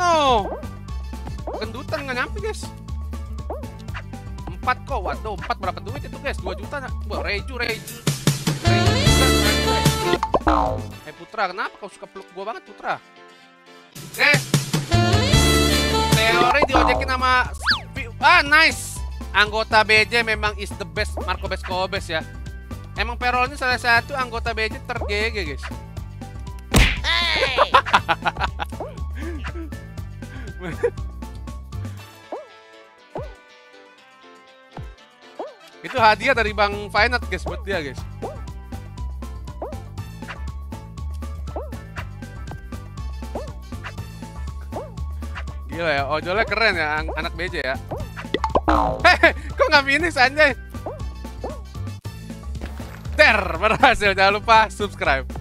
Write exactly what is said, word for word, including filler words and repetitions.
no. Kendutan nggak nyampe guys. Empat kok, waduh empat berapa duit itu guys? dua juta nak. Wah, reju reju. Eh Putra, kenapa kau suka peluk gua banget Putra? Eh, teori diojekin sama ah nice. Anggota B J memang is the best, Marco Bescobes ya. Emang Perol ini salah satu anggota B J tergege guys. Hey. Itu hadiah dari Bang Vaynard guys buat dia guys. Gila ya, ojolnya keren ya an anak B J ya. Hehehe, kok nggak finish anjay? Ter, berhasil, jangan lupa subscribe.